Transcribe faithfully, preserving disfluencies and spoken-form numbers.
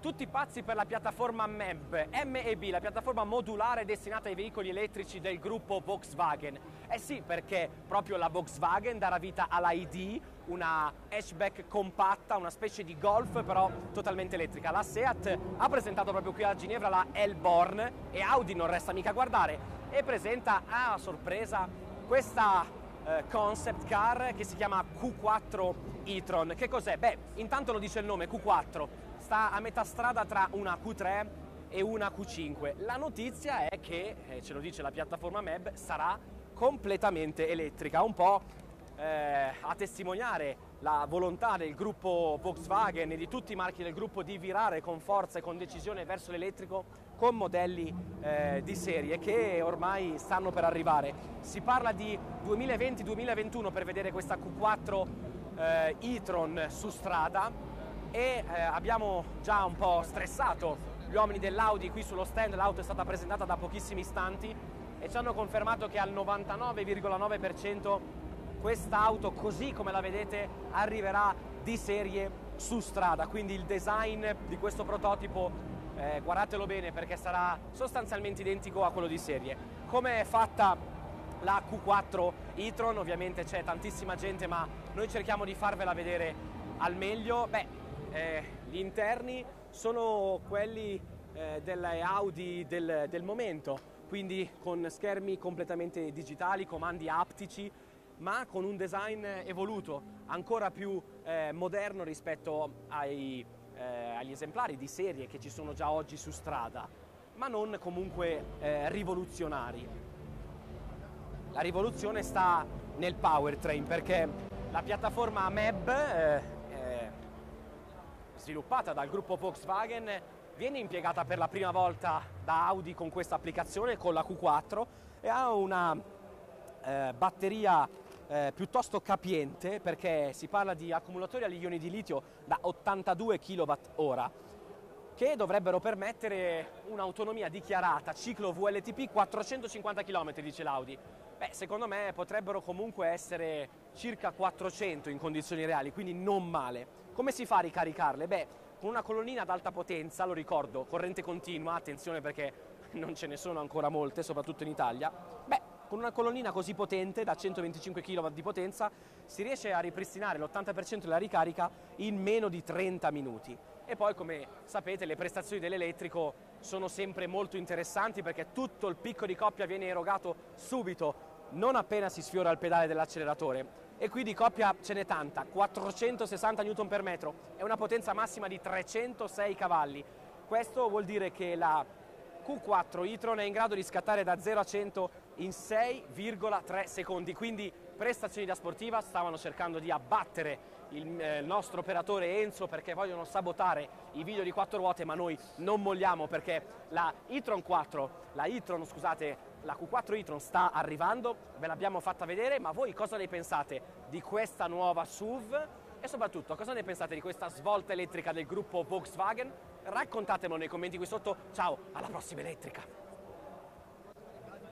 Tutti pazzi per la piattaforma M E B, la piattaforma modulare destinata ai veicoli elettrici del gruppo Volkswagen. Eh sì, perché proprio la Volkswagen darà vita alla I D, una hatchback compatta, una specie di Golf però totalmente elettrica. La Seat ha presentato proprio qui a Ginevra la Elborn e Audi non resta mica a guardare e presenta, a ah, sorpresa, questa concept car che si chiama Q quattro e-tron. Che cos'è? Beh, intanto lo dice il nome, Q quattro, sta a metà strada tra una Q tre e una Q cinque. La notizia è che, eh, ce lo dice la piattaforma M E B, sarà completamente elettrica, un po' eh, a testimoniare la volontà del gruppo Volkswagen e di tutti i marchi del gruppo di virare con forza e con decisione verso l'elettrico con modelli eh, di serie che ormai stanno per arrivare. Si parla di duemilaventi duemilaventuno per vedere questa Q quattro eh, e-tron su strada e eh, abbiamo già un po' stressato gli uomini dell'Audi qui sullo stand. L'auto è stata presentata da pochissimi istanti e ci hanno confermato che al novantanove virgola nove per cento quest'auto, così come la vedete, arriverà di serie su strada. Quindi il design di questo prototipo, eh, guardatelo bene perché sarà sostanzialmente identico a quello di serie. Come è fatta la Q quattro e-tron? Ovviamente c'è tantissima gente, ma noi cerchiamo di farvela vedere al meglio. Beh, eh, gli interni sono quelli eh, delle Audi del, del momento, quindi con schermi completamente digitali, comandi aptici, ma con un design evoluto, ancora più eh, moderno rispetto ai, eh, agli esemplari di serie che ci sono già oggi su strada, ma non comunque eh, rivoluzionari. La rivoluzione sta nel powertrain, perché la piattaforma M E B, eh, eh, sviluppata dal gruppo Volkswagen, viene impiegata per la prima volta da Audi con questa applicazione, con la Q quattro, e ha una eh, batteria Eh, piuttosto capiente, perché si parla di accumulatori agli ioni di litio da ottantadue chilowattora che dovrebbero permettere un'autonomia dichiarata, ciclo V L T P, quattrocentocinquanta chilometri, dice l'Audi. Beh, secondo me potrebbero comunque essere circa quattrocento in condizioni reali, quindi non male. Come si fa a ricaricarle? Beh, con una colonnina ad alta potenza, lo ricordo, corrente continua, attenzione perché non ce ne sono ancora molte, soprattutto in Italia. Beh, con una colonnina così potente, da centoventicinque chilowatt di potenza, si riesce a ripristinare l'ottanta per cento della ricarica in meno di trenta minuti. E poi, come sapete, le prestazioni dell'elettrico sono sempre molto interessanti perché tutto il picco di coppia viene erogato subito, non appena si sfiora il pedale dell'acceleratore. E qui di coppia ce n'è tanta, quattrocentosessanta newton per metro e una potenza massima di trecentosei cavalli. Questo vuol dire che la Q quattro e-tron è in grado di scattare da zero a cento in sei virgola tre secondi, quindi prestazioni da sportiva. Stavano cercando di abbattere il eh, nostro operatore Enzo perché vogliono sabotare i video di quattro ruote, ma noi non molliamo perché la e-tron quattro, la e-tron, scusate, la Q quattro e-tron sta arrivando, ve l'abbiamo fatta vedere, ma voi cosa ne pensate di questa nuova S U V? E soprattutto, cosa ne pensate di questa svolta elettrica del gruppo Volkswagen? Raccontatemelo nei commenti qui sotto. Ciao, alla prossima elettrica!